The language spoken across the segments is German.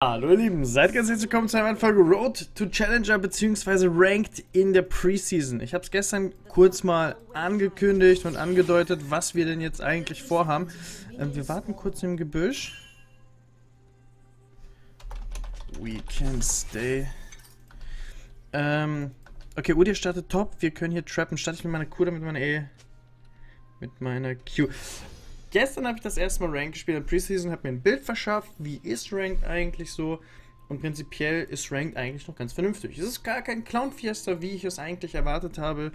Hallo ihr Lieben, seid ganz herzlich willkommen zu einer Folge Road to Challenger bzw. Ranked in der Preseason. Ich habe es gestern kurz mal angekündigt und angedeutet, was wir denn jetzt eigentlich vorhaben. Wir warten kurz im Gebüsch. We can stay. Okay, UDI startet top. Wir können hier trappen. Starte ich mit meiner Q oder mit meiner E? Mit meiner Q. Gestern habe ich das erste Mal Rank gespielt in Preseason, habe mir ein Bild verschafft, wie ist Rank eigentlich so, und prinzipiell ist Rank eigentlich noch ganz vernünftig. Es ist gar kein Clown-Fiesta, wie ich es eigentlich erwartet habe.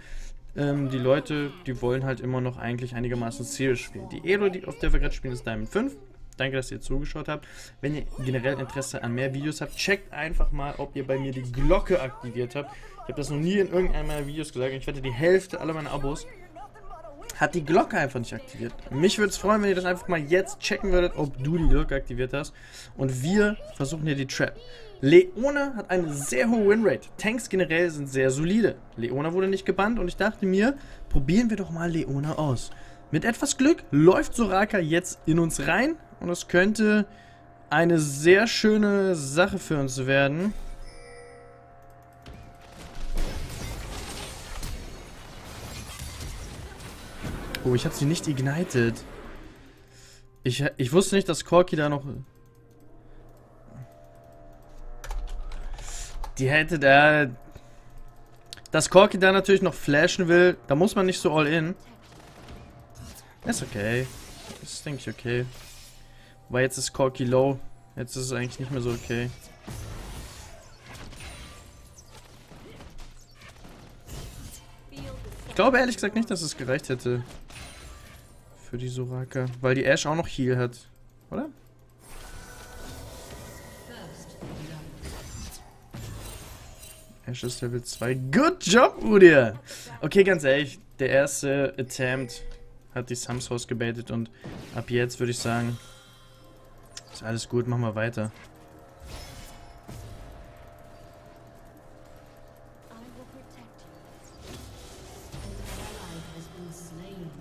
Die Leute, die wollen halt immer noch eigentlich einigermaßen serious spielen. Die Elo, auf der wir gerade spielen, ist Diamant 5. Danke, dass ihr zugeschaut habt. Wenn ihr generell Interesse an mehr Videos habt, checkt einfach mal, ob ihr bei mir die Glocke aktiviert habt. Ich habe das noch nie in irgendeinem meiner Videos gesagt und ich wette, die Hälfte aller meiner Abos hat die Glocke einfach nicht aktiviert. Mich würde es freuen, wenn ihr das einfach mal jetzt checken würdet, ob du die Glocke aktiviert hast. Und wir versuchen hier die Trap. Leona hat eine sehr hohe Winrate. Tanks generell sind sehr solide. Leona wurde nicht gebannt und ich dachte mir, probieren wir doch mal Leona aus. Mit etwas Glück läuft Soraka jetzt in uns rein und es könnte eine sehr schöne Sache für uns werden. Oh, ich habe sie nicht ignited. Ich wusste nicht, dass Corki da noch... Die hätte da... Dass Corki da natürlich noch flashen will, da muss man nicht so all in. Ist okay. Ist, denke ich, okay. Weil jetzt ist Corki low. Jetzt ist es eigentlich nicht mehr so okay. Ich glaube ehrlich gesagt nicht, dass es gereicht hätte. Für die Soraka. Weil die Ashe auch noch Heal hat. Oder? Ashe ist Level 2. Good job, Udi! Okay, ganz ehrlich. Der erste Attempt hat die Sums House gebaitet. Und ab jetzt würde ich sagen, ist alles gut, machen wir weiter.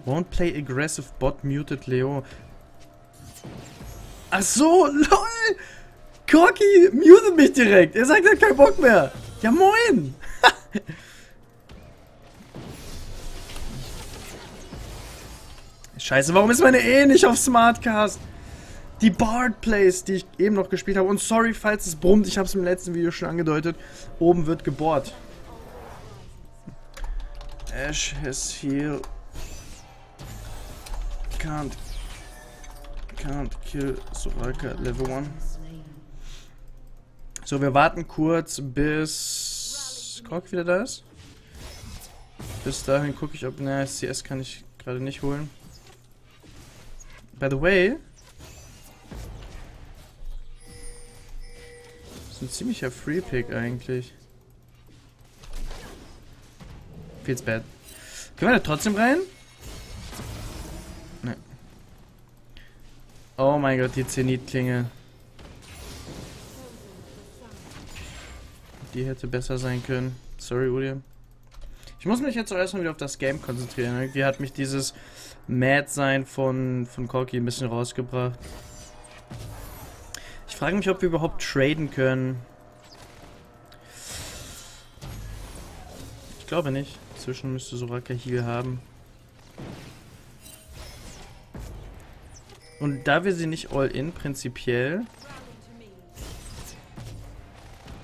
Won't play aggressive bot muted Leo. Ach so, lol. Corki mutet mich direkt. Er sagt, er hat keinen Bock mehr. Ja, moin. Scheiße, warum ist meine E nicht auf Smartcast? Die Bard Plays, die ich eben noch gespielt habe. Und sorry, falls es brummt. Ich habe es im letzten Video schon angedeutet. Oben wird gebohrt. Ashe is here. Can't kill Soraka Level 1. So, wir warten kurz, bis Kog wieder da ist. Bis dahin gucke ich, ob... Na, CS kann ich gerade nicht holen. By the way... Das ist ein ziemlicher Free-Pick eigentlich. Feels bad. Können wir da trotzdem rein? Oh mein Gott, die Zenith-Klinge. Die hätte besser sein können. Sorry, Udi. Ich muss mich jetzt auch erstmal wieder auf das Game konzentrieren. Irgendwie hat mich dieses Mad-Sein von Corki ein bisschen rausgebracht. Ich frage mich, ob wir überhaupt traden können. Ich glaube nicht. Inzwischen müsste Soraka Heal haben. Und da wir sie nicht all-in prinzipiell...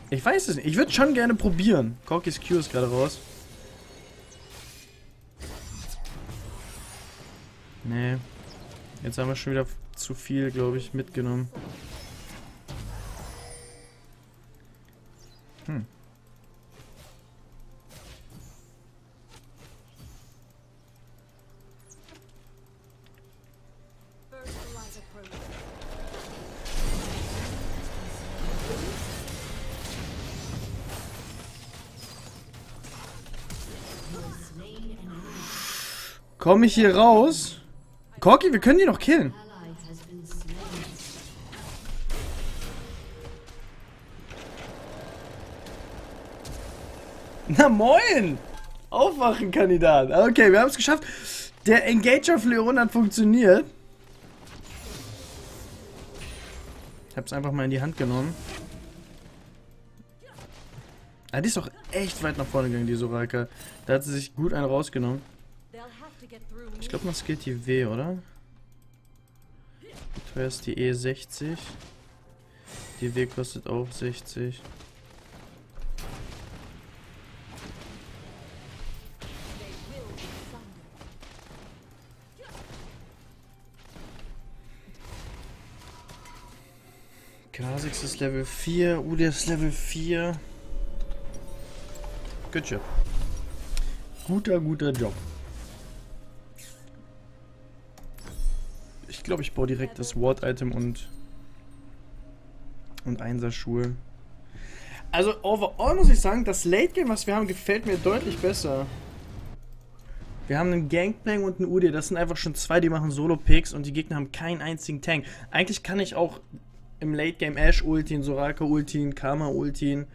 Ich weiß es nicht. Ich würde schon gerne probieren. Corkis Q ist gerade raus. Nee. Jetzt haben wir schon wieder zu viel, glaube ich, mitgenommen. Komme ich hier raus? Corki, wir können die noch killen. Na moin! Aufwachen, Kandidat. Okay, wir haben es geschafft. Der Engager of Leon hat funktioniert. Ich habe es einfach mal in die Hand genommen. Ah, die ist doch echt weit nach vorne gegangen, die Soraka. Da hat sie sich gut einen rausgenommen. Ich glaube, man skillt die W, oder? Wie teuer ist die E? 60. Die W kostet auch 60. Kha'Zix ist Level 4, UDI ist Level 4. Good job. Guter Job. Ich glaube, ich baue direkt das Ward-Item und Einser-Schuhe. Also overall muss ich sagen, das Late-Game, was wir haben, gefällt mir deutlich besser. Wir haben einen Gangplank und einen UD. Das sind einfach schon zwei, die machen Solo-Picks und die Gegner haben keinen einzigen Tank. Eigentlich kann ich auch im Late-Game Ashe ultien, Soraka ultien, Karma ultien,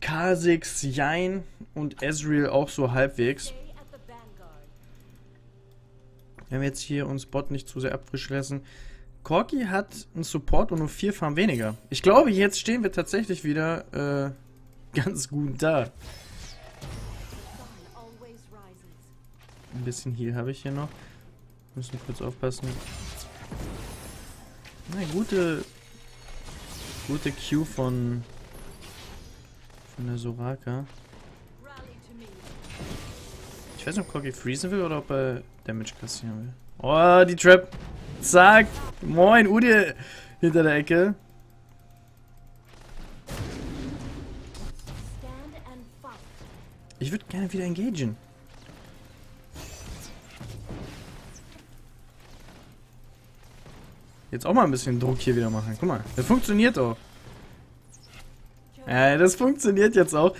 Kha'Zix, Jein und Ezreal auch so halbwegs. Wenn wir jetzt hier uns Bot nicht zu sehr abfrischen lassen. Corki hat einen Support und nur 4 Farm weniger. Ich glaube, jetzt stehen wir tatsächlich wieder ganz gut da. Ein bisschen Heal habe ich hier noch. Müssen kurz aufpassen. Na, gute Q von der Soraka. Ich weiß nicht, ob Corki freezen will oder ob er Damage kassieren will. Oh, die Trap. Zack. Moin, Udi hinter der Ecke. Ich würde gerne wieder engagieren. Jetzt auch mal ein bisschen Druck hier wieder machen. Guck mal, das funktioniert auch. Das funktioniert jetzt auch.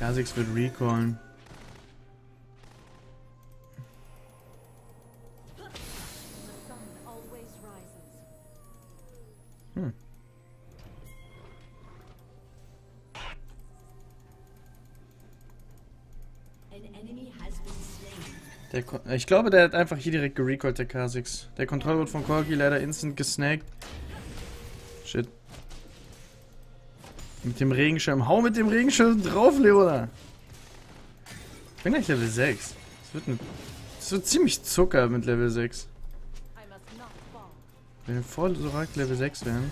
Kha'Zix wird recallen. Ich glaube, der hat einfach hier direkt gerecallt, der Kha'Zix. Der Kontrollbot von Corki leider instant gesnackt. Shit. Mit dem Regenschirm. Hau mit dem Regenschirm drauf, Leona! Ich bin gleich Level 6. Das wird ziemlich Zucker mit Level 6. Wenn wir vor Sorak Level 6 wären.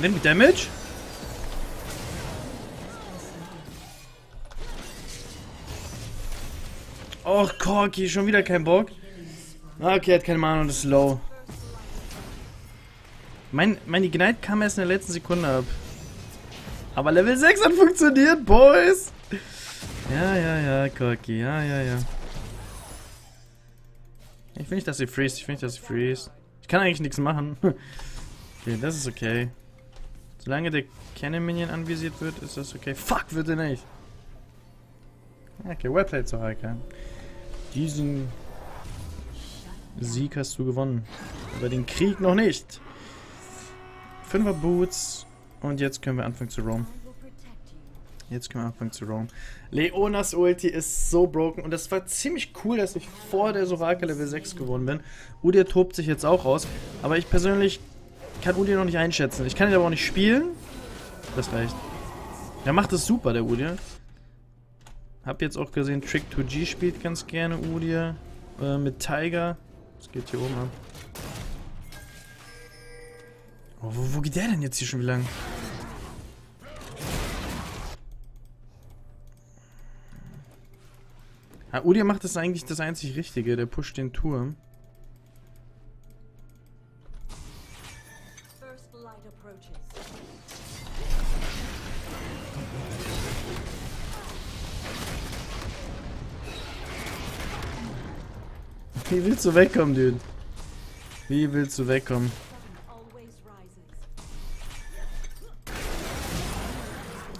Nimmt Damage? Och, Corki, schon wieder kein Bock. Okay, hat keine Mana und ist low. Meine Ignite kam erst in der letzten Sekunde ab. Aber Level 6 hat funktioniert, Boys! Ja, Corki, ja. Ich will nicht, dass sie freest, Ich kann eigentlich nichts machen. Okay, das ist okay. Solange der Cannon-Minion anvisiert wird, ist das okay. Fuck, wird er nicht! Okay, Webplay zu Hakan. Diesen Sieg hast du gewonnen. Aber den Krieg noch nicht! 5er Boots. Und jetzt können wir anfangen zu roam. Leonas Ulti ist so broken. Und das war ziemlich cool, dass ich vor der Soraka Level 6 geworden bin. Udir tobt sich jetzt auch raus. Aber ich persönlich kann Udir noch nicht einschätzen. Ich kann ihn aber auch nicht spielen. Das reicht. Er macht es super, der Udir. Hab jetzt auch gesehen, Trick2G spielt ganz gerne Udir. Mit Tiger. Das geht hier oben ab. Oh, wo geht der denn jetzt hier schon wieder lang? Ah, Udir macht das eigentlich das einzig Richtige. Der pusht den Turm. Wie willst du wegkommen, Dude?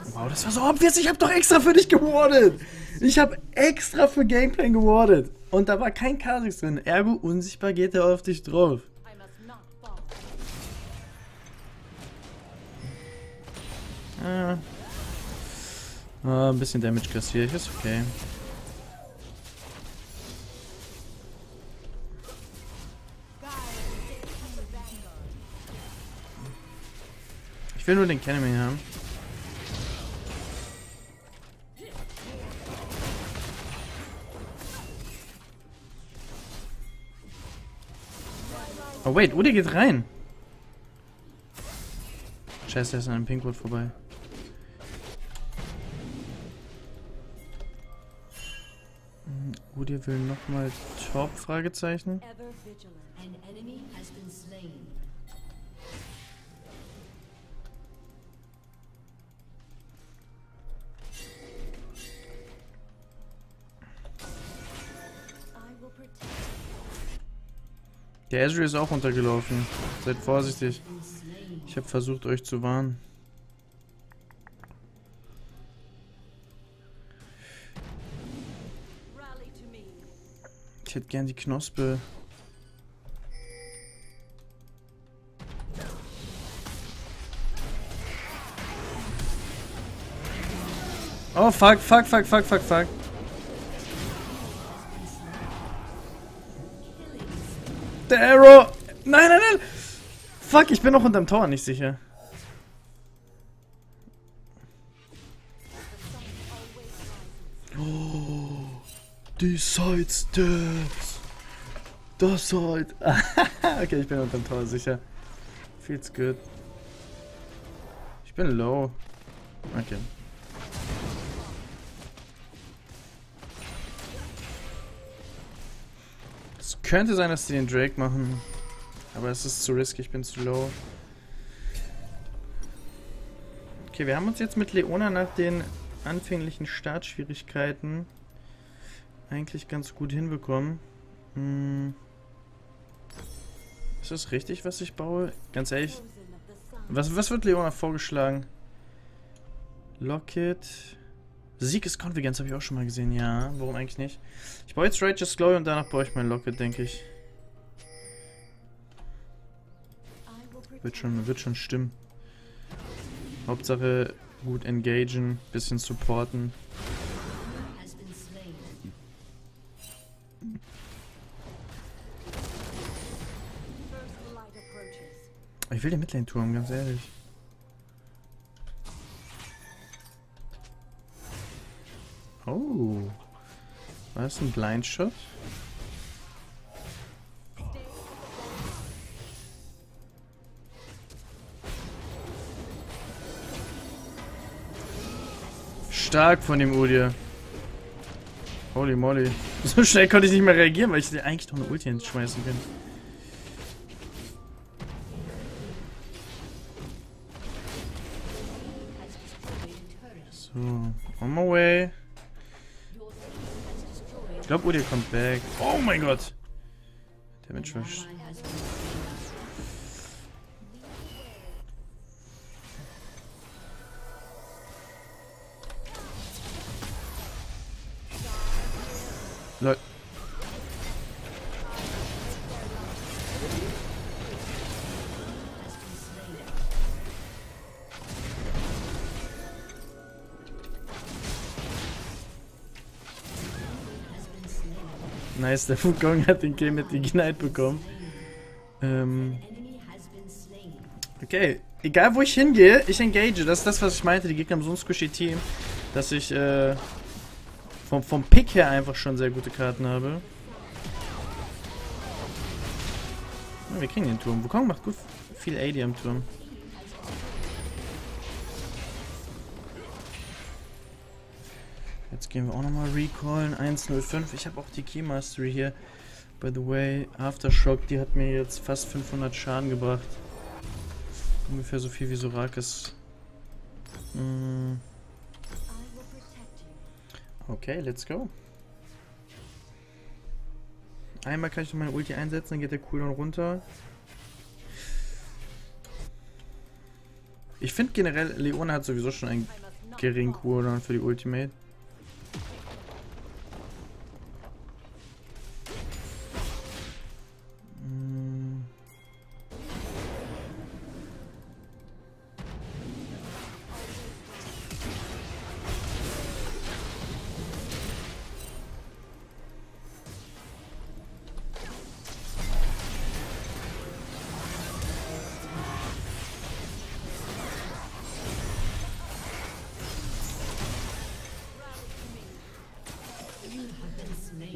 Wow, das war so obvious. Ich habe doch extra für dich gewardet. Ich habe extra für Gangplank gewardet. Und da war kein Kha'Zix drin. Ergo, unsichtbar geht er auf dich drauf. Ein bisschen Damage kassiere ich, ist okay. Ich will nur den Canemy haben. Oh wait, Udi geht rein. Scheiße, der ist an einem Pinkwood vorbei. Udi will nochmal Top? Fragezeichen. Der Ezreal ist auch runtergelaufen. Seid vorsichtig. Ich habe versucht, euch zu warnen. Ich hätte gern die Knospe. Oh, fuck. Der Arrow! Nein! Fuck, ich bin noch unterm Tower nicht sicher. Oh, die Sidesteps! Das halt! Okay, ich bin unterm Tower sicher. Feels good. Ich bin low. Okay. Könnte sein, dass die den Drake machen, aber es ist zu risky, ich bin zu low. Okay, wir haben uns jetzt mit Leona nach den anfänglichen Startschwierigkeiten eigentlich ganz gut hinbekommen. Ist das richtig, was ich baue? Ganz ehrlich, was wird Leona vorgeschlagen? Locket... Sieg ist Konfidenz, habe ich auch schon mal gesehen, ja. Warum eigentlich nicht? Ich baue jetzt Righteous Glory und danach baue ich mein Locket, denke ich. Wird schon stimmen. Hauptsache gut engagen, bisschen supporten. Ich will den Midlane-Turm, ganz ehrlich. Oh, war das ein Blindshot? Stark von dem Udir. Holy moly. So schnell konnte ich nicht mehr reagieren, weil ich eigentlich noch eine Ulti hinschmeißen kann. So, on my way. Ich glaube, Udi kommt back. Oh mein Gott! Der Mensch war... Leute. Nice, der Wukong hat den Kill mit Ignite bekommen. Okay, egal wo ich hingehe, ich engage. Das ist das, was ich meinte. Die Gegner haben so ein squishy Team, dass ich vom Pick her einfach schon sehr gute Karten habe. Wir kriegen den Turm. Wukong macht gut viel AD am Turm. Jetzt gehen wir auch nochmal recallen. 1.05. Ich habe auch die Keymastery hier. By the way, Aftershock, die hat mir jetzt fast 500 Schaden gebracht. Ungefähr so viel wie Sorakas. Okay, let's go. Einmal kann ich noch meine Ulti einsetzen, dann geht der Cooldown runter. Ich finde generell, Leona hat sowieso schon einen geringen Cooldown für die Ultimate.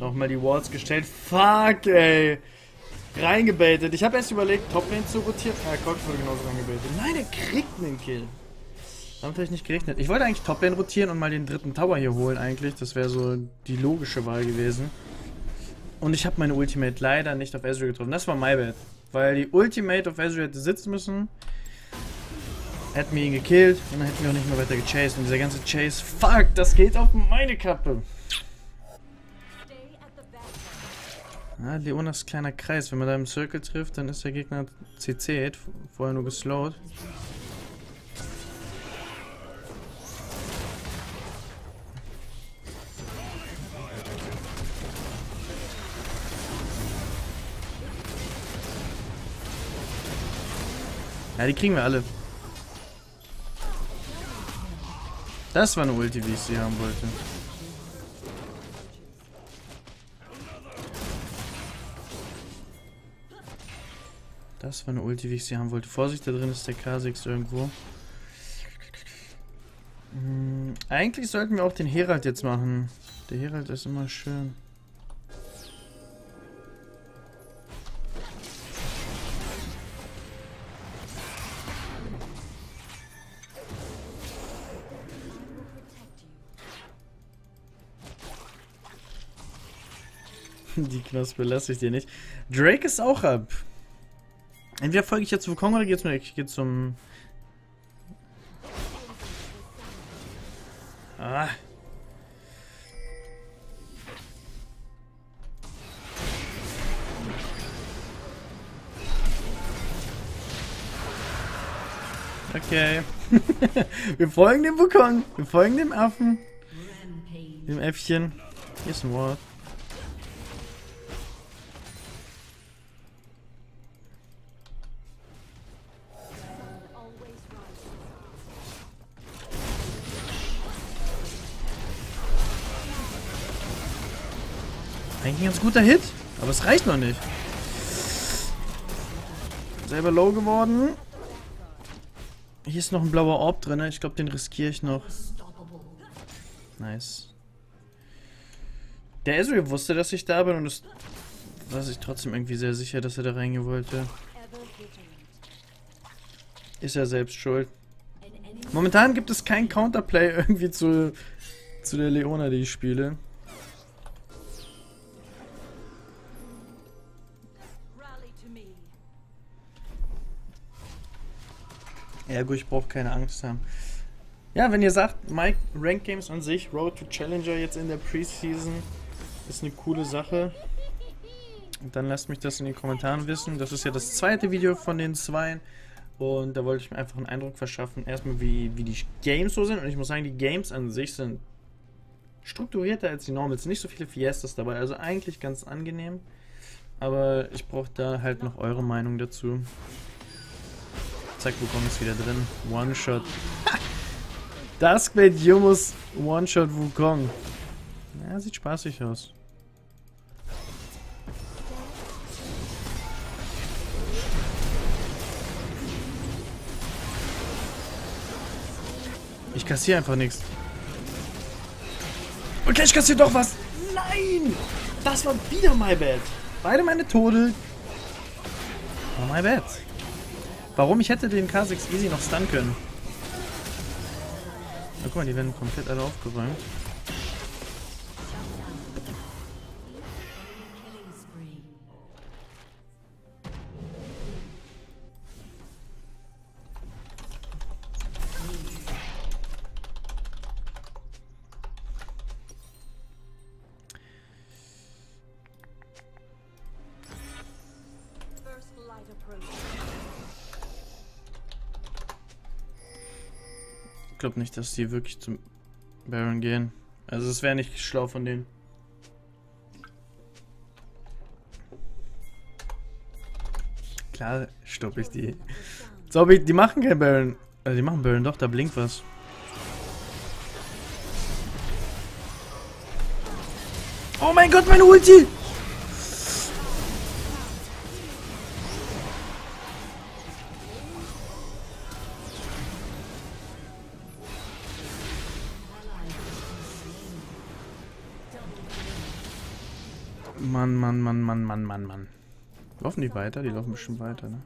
Nochmal die Walls gestellt. Fuck, ey. Reingebaitet. Ich habe erst überlegt, Toplane zu rotieren. Ja, Kog wurde genauso reingebaitet. Nein, er kriegt einen Kill. Damit habe ich nicht gerechnet. Ich wollte eigentlich Toplane rotieren und mal den dritten Tower hier holen eigentlich. Das wäre so die logische Wahl gewesen. Und ich habe meine Ultimate leider nicht auf Ezreal getroffen. Das war my bad. Weil die Ultimate auf Ezreal hätte sitzen müssen. Hätten wir ihn gekillt und dann hätten wir auch nicht mehr weiter gechased. Und dieser ganze Chase, fuck, das geht auf meine Kappe. Ja, Leonas kleiner Kreis. Wenn man da im Circle trifft, dann ist der Gegner CC'd. Vorher nur geslowt. Ja, die kriegen wir alle. Das war eine Ulti, wie ich sie haben wollte. Das war eine Ulti, wie ich sie haben wollte. Vorsicht, da drin ist der Kha'Zix irgendwo. Eigentlich sollten wir auch den Herald jetzt machen. Der Herald ist immer schön. Die Knospe lasse ich dir nicht. Drake ist auch ab. Entweder folge ich jetzt Wukong oder geht's nur. Ich gehe zum. Ah. Okay. Wir folgen dem Wukong. Wir folgen dem Affen. Dem Äffchen. Hier ist ein Wort. Eigentlich ein ganz guter Hit, aber es reicht noch nicht. Selber low geworden. Hier ist noch ein blauer Orb drin, ich glaube den riskiere ich noch. Nice. Der Ezreal wusste, dass ich da bin und ist, war sich trotzdem irgendwie sehr sicher, dass er da reingehen wollte. Ist ja selbst schuld. Momentan gibt es kein Counterplay irgendwie zu der Leona, die ich spiele. Ja gut, ich brauche keine Angst haben. Ja, wenn ihr sagt, Mike, Rank Games an sich, Road to Challenger jetzt in der Preseason, ist eine coole Sache. Und dann lasst mich das in den Kommentaren wissen. Das ist ja das zweite Video von den zweien. Und da wollte ich mir einfach einen Eindruck verschaffen, erstmal wie die Games so sind. Und ich muss sagen, die Games an sich sind strukturierter als die Normals. Nicht so viele Fiestas dabei, also eigentlich ganz angenehm. Aber ich brauche da halt noch eure Meinung dazu. Zack, Wukong ist wieder drin. One-Shot. Duskblade Jumus One-Shot Wukong. Ja, sieht spaßig aus. Ich kassiere einfach nichts. Okay, ich kassiere doch was. Nein! Das war wieder my bad. Beide meine Tode. Oh, my bad. Warum? Ich hätte den Kha'Zix easy noch stunnen können. Na guck mal, die werden komplett alle aufgeräumt. Ich glaube nicht, dass die wirklich zum Baron gehen. Also es wäre nicht schlau von denen. Klar stopp ich die. So, die machen kein Baron. Also die machen Baron, doch, da blinkt was. Oh mein Gott, meine Ulti! Mann. Laufen die weiter? Die laufen bestimmt weiter, ne?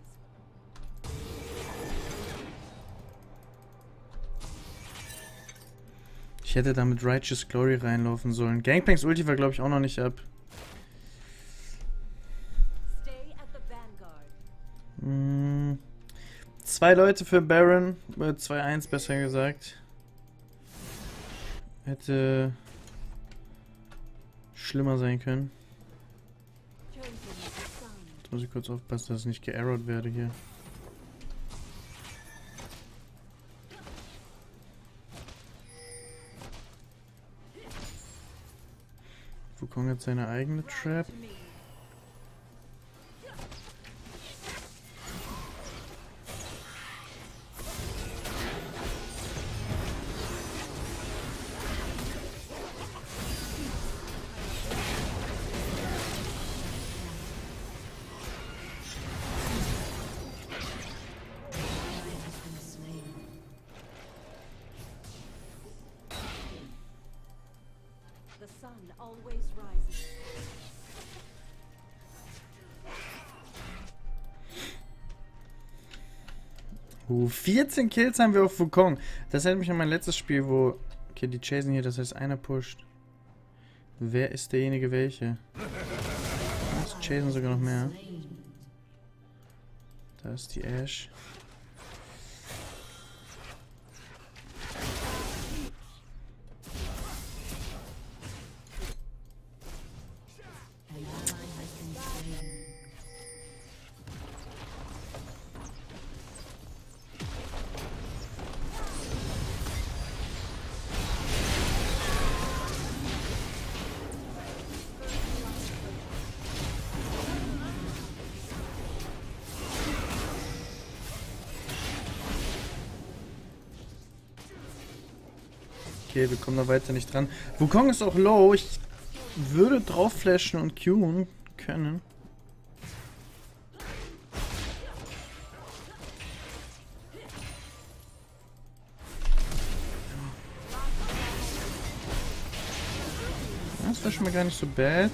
Ich hätte da mit Righteous Glory reinlaufen sollen. Gangplanks Ulti war, glaube ich, auch noch nicht ab. Hm. 2 Leute für Baron. 2-1 besser gesagt. Hätte schlimmer sein können. Jetzt muss ich kurz aufpassen, dass ich nicht gearrowt werde hier. Wukong hat seine eigene Trap. Oh, 14 Kills haben wir auf Wukong. Das erinnert mich an mein letztes Spiel, wo... Okay, die chasen hier, das heißt einer pusht. Wer ist derjenige welche? Das chasen sogar noch mehr. Da ist die Ashe. Okay, wir kommen da weiter nicht dran. Wukong ist auch low. Ich würde drauf flashen und queuen können. Das war schon mal gar nicht so bad.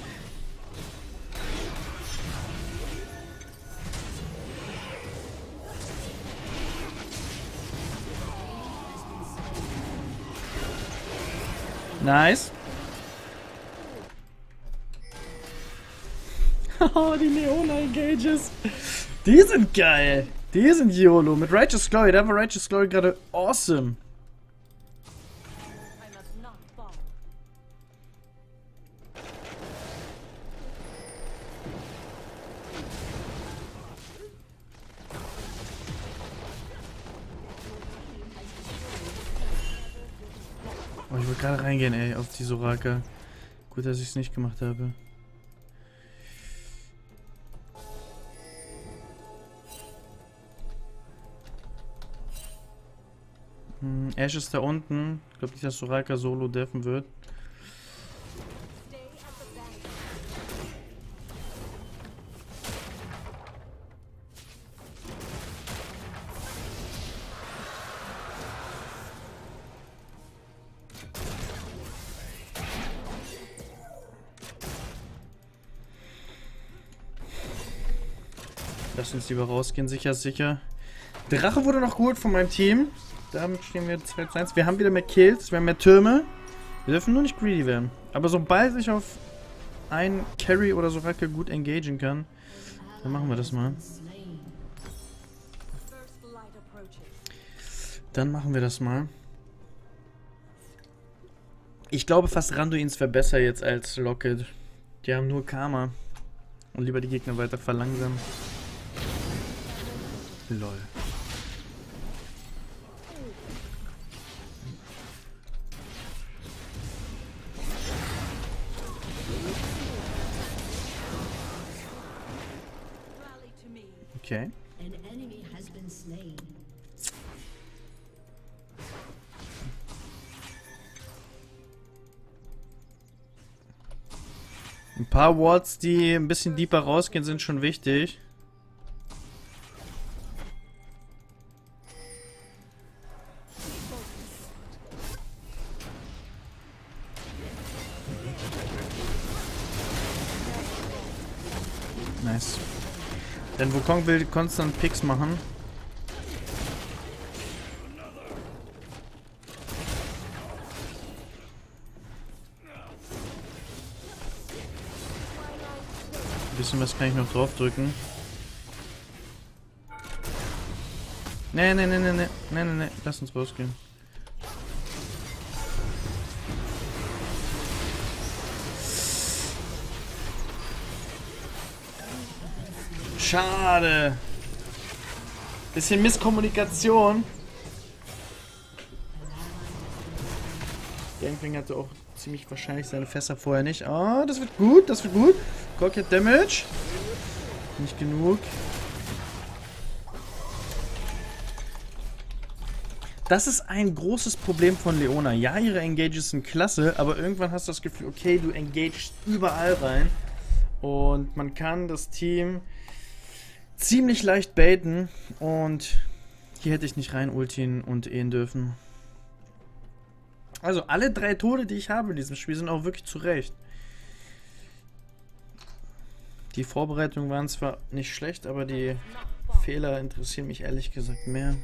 Nice. Oh, die Leona Engages. Die sind geil. Die sind YOLO. Mit Righteous Glory. Da war Righteous Glory gerade awesome. Oh, ich wollte gerade reingehen, ey, auf die Soraka. Gut, dass ich es nicht gemacht habe. Ashe ist da unten. Ich glaube nicht, dass Soraka solo deffen wird. Lass uns lieber rausgehen, sicher ist sicher. Drache wurde noch geholt von meinem Team. Damit stehen wir 2-1. Wir haben wieder mehr Kills, wir haben mehr Türme. Wir dürfen nur nicht greedy werden. Aber sobald ich auf einen Carry oder so Racke gut engagen kann, dann machen wir das mal. Ich glaube fast Randoins wäre besser jetzt als Locket. Die haben nur Karma. Und lieber die Gegner weiter verlangsamen. Lol. Okay. Ein paar Wards, die ein bisschen deeper rausgehen, sind schon wichtig. Nice. Denn Wukong will konstant Picks machen. Ein bisschen was kann ich noch drauf drücken. Nee, lass uns rausgehen. Schade. Bisschen Misskommunikation. Gangplank hatte auch ziemlich wahrscheinlich seine Fässer vorher nicht. Ah, das wird gut, das wird gut. Kog hat Damage. Nicht genug. Das ist ein großes Problem von Leona. Ja, ihre Engages sind klasse, aber irgendwann hast du das Gefühl, okay, du engagest überall rein. Und man kann das Team ziemlich leicht baiten und hier hätte ich nicht rein ultien und ehen dürfen. Also alle drei Tode, die ich habe in diesem Spiel, sind auch wirklich zurecht. Die Vorbereitungen waren zwar nicht schlecht, aber die Fehler interessieren mich ehrlich gesagt mehr.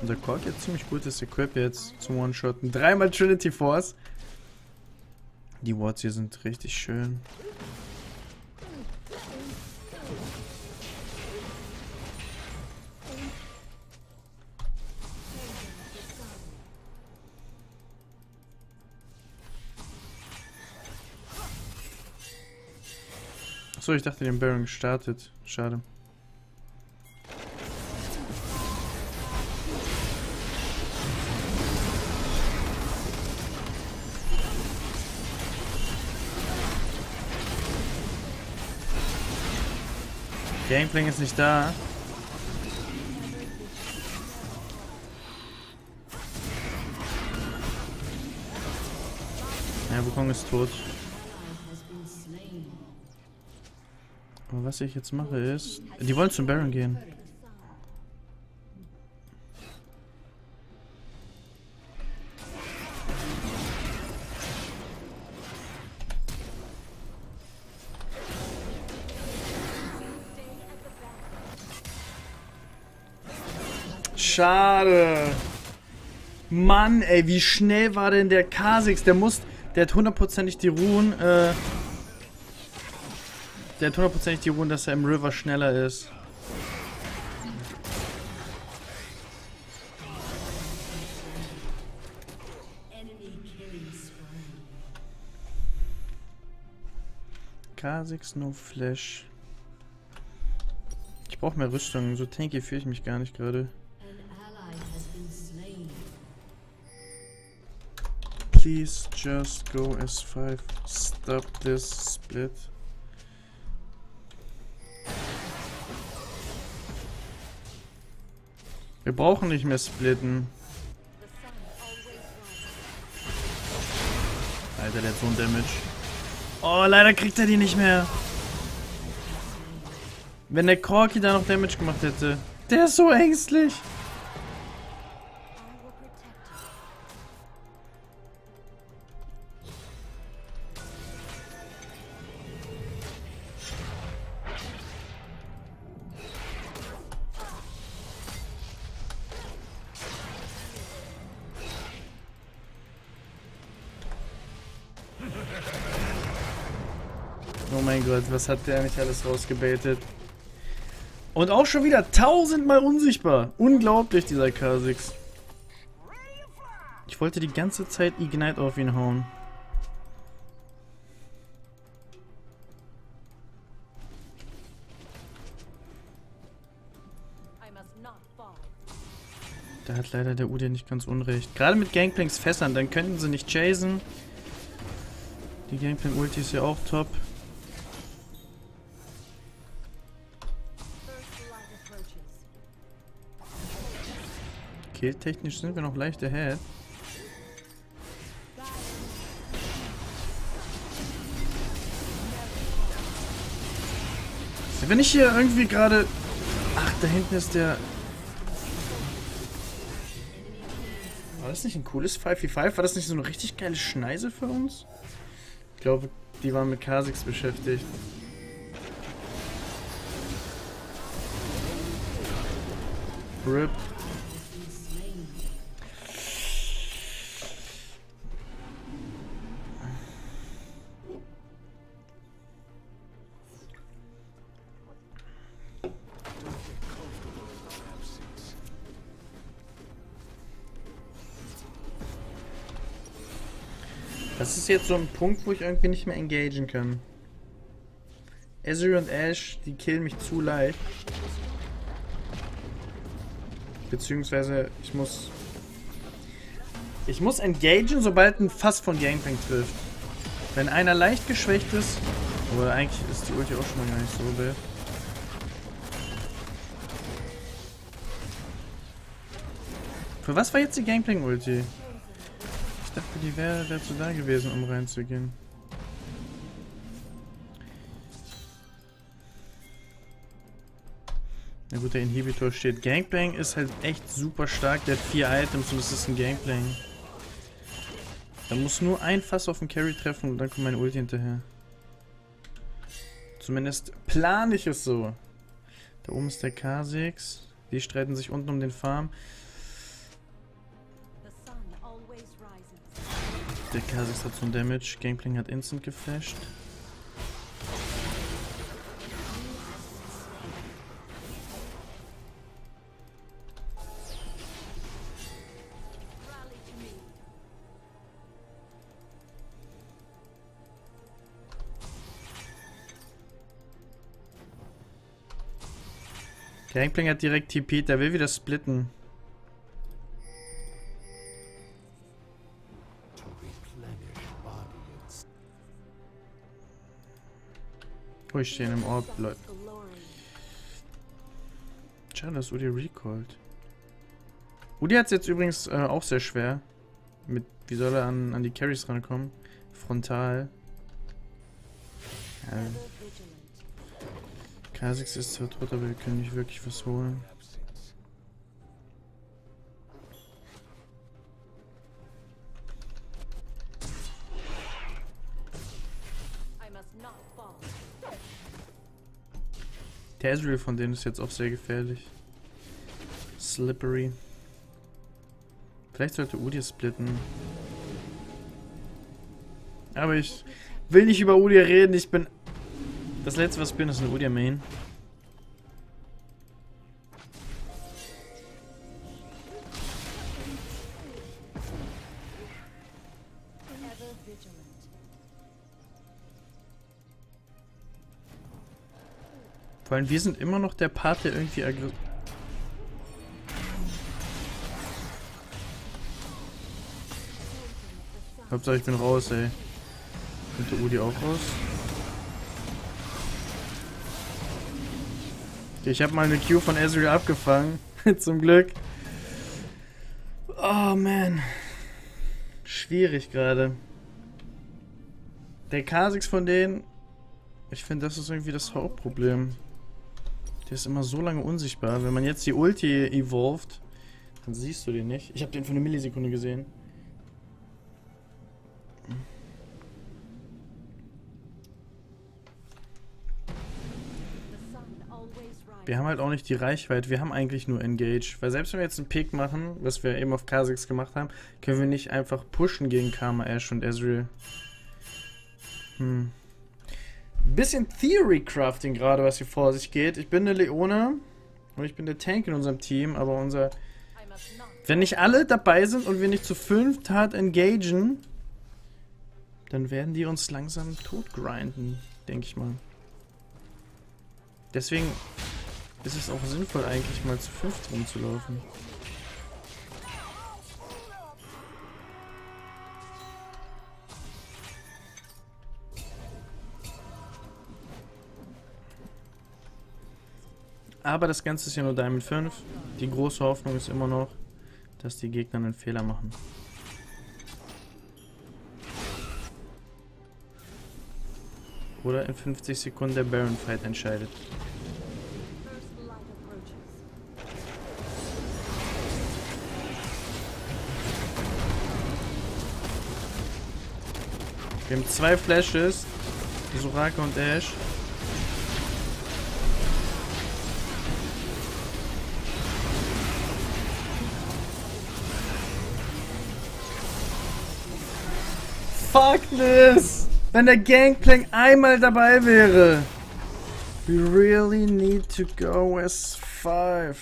Unser Kork hat ziemlich gutes Equip jetzt zum One-Shotten. Dreimal Trinity Force. Die Wards hier sind richtig schön. Achso, ich dachte, den Baron gestartet. Schade. Gangplank ist nicht da. Ja, Wukong ist tot. Aber was ich jetzt mache ist... Die wollen zum Baron gehen. Schade. Mann, ey, wie schnell war denn der Kha'Zix? Der hat hundertprozentig die Runen, dass er im River schneller ist. Kha'Zix, no Flash. Ich brauche mehr Rüstung, so tanky fühle ich mich gar nicht gerade. Please just go S5. Stop this split. Wir brauchen nicht mehr splitten. Alter, der hat so ein Damage. Oh, leider kriegt er die nicht mehr. Wenn der Corki da noch Damage gemacht hätte. Der ist so ängstlich. Oh mein Gott, was hat der nicht alles rausgebaitet? Und auch schon wieder 1000-mal unsichtbar. Unglaublich, dieser Kha'Zix. Ich wollte die ganze Zeit Ignite auf ihn hauen. Da hat leider der UDI nicht ganz unrecht. Gerade mit Gangplanks Fässern, dann könnten sie nicht chasen. Die Gangplank-Ulti ist ja auch top. Okay, technisch sind wir noch leicht ahead. Wenn ich hier irgendwie gerade... Ach, da hinten ist der... das nicht ein cooles 5v5? War das nicht so eine richtig geile Schneise für uns? Ich glaube, die waren mit Kha'Zix beschäftigt. RIP. Das ist jetzt so ein Punkt, wo ich irgendwie nicht mehr engagieren kann. Ezreal und Ashe, die killen mich zu leicht. Beziehungsweise, ich muss engagieren, sobald ein Fass von Gangplank trifft. Wenn einer leicht geschwächt ist, aber eigentlich ist die Ulti auch schon mal gar nicht so bad. Für was war jetzt die Gangplank-Ulti? Ich dachte, die wäre dazu da gewesen, um reinzugehen. Na gut, der Inhibitor steht. Gangplank ist halt echt super stark. Der hat 4 Items und es ist ein Gangplank. Da muss nur ein Fass auf den Carry treffen und dann kommt mein Ulti hinterher. Zumindest plane ich es so. Da oben ist der Kha'Zix. Die streiten sich unten um den Farm. Der Kha'Zix hat so ein Damage. Gangplank hat instant geflasht. Gangplank hat direkt TP, der will wieder splitten. Oh, ich stehe in einem Orb, Leute. Schade, dass UDI recallt. UDI hat es jetzt übrigens auch sehr schwer. Mit, wie soll er an die Carries rankommen? Frontal. Ja. Kha'Zix ist zwar tot, aber wir können nicht wirklich was holen. Der Ezreal von denen ist jetzt auch sehr gefährlich. Slippery. Vielleicht sollte UDI splitten. Aber ich will nicht über UDI reden, ich bin... Das letzte, was ich bin, ist ein UDI-Main. Vor allem, wir sind immer noch der Part, der irgendwie aggressiv. Hauptsache, ich bin raus, ey. Kommt der UDI auch raus? Ich habe mal eine Q von Ezreal abgefangen. Zum Glück. Oh man. Schwierig gerade. Der Kha'Zix von denen. Ich finde, das ist irgendwie das Hauptproblem. Der ist immer so lange unsichtbar. Wenn man jetzt die Ulti evolved, dann siehst du den nicht. Ich habe den für eine Millisekunde gesehen. Wir haben halt auch nicht die Reichweite, wir haben eigentlich nur Engage. Weil selbst wenn wir jetzt einen Pick machen, was wir eben auf Kha'Zix gemacht haben, können wir nicht einfach pushen gegen Karma, Ashe und Ezreal. Bisschen Theory-Crafting gerade, was hier vor sich geht. Ich bin eine Leona und ich bin der Tank in unserem Team, aber unser... Wenn nicht alle dabei sind und wir nicht zu 5 hart engagen, dann werden die uns langsam tot grinden, denke ich mal. Deswegen... Es ist auch sinnvoll, eigentlich mal zu 5 rumzulaufen. Aber das Ganze ist ja nur Diamant 5. Die große Hoffnung ist immer noch, dass die Gegner einen Fehler machen. Oder in 50 Sekunden der Baron-Fight entscheidet. Wir haben 2 Flashes. Soraka und Ashe. Fuck this! Wenn der Gangplank einmal dabei wäre. We really need to go S5.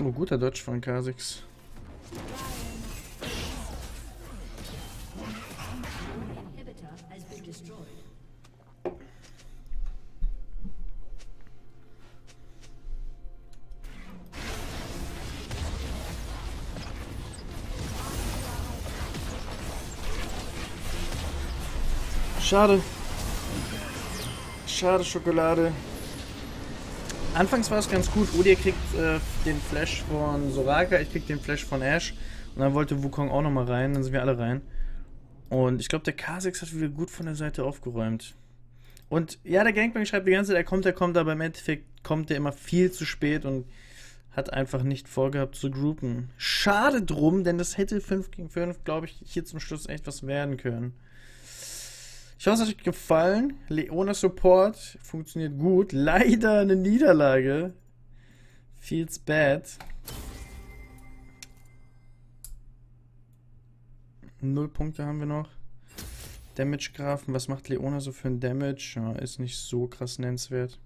Oh, guter Dodge von Kha'Zix. Schade. Schade, Schokolade. Anfangs war es ganz gut. UDI kriegt den Flash von Soraka, ich krieg den Flash von Ashe. Und dann wollte Wukong auch nochmal rein, dann sind wir alle rein. Und ich glaube, der Kha'Zix hat wieder gut von der Seite aufgeräumt. Und ja, der Gangplank schreibt die ganze Zeit, er kommt, aber im Endeffekt kommt er immer viel zu spät und hat einfach nicht vorgehabt zu groupen. Schade drum, denn das hätte 5 gegen 5, glaube ich, hier zum Schluss echt was werden können. Ich hoffe, es hat euch gefallen. Leona Support funktioniert gut. Leider eine Niederlage. Feels bad. 0 Punkte haben wir noch. Damage-Grafen. Was macht Leona so für ein Damage? Ja, ist nicht so krass nennenswert.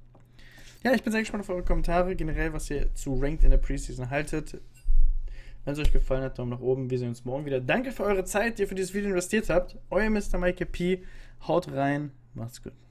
Ja, ich bin sehr gespannt auf eure Kommentare. Generell, was ihr zu Ranked in der Preseason haltet. Wenn es euch gefallen hat, Daumen nach oben. Wir sehen uns morgen wieder. Danke für eure Zeit, die ihr für dieses Video investiert habt. Euer Mr. MaikAp P. Haut rein. Macht's gut.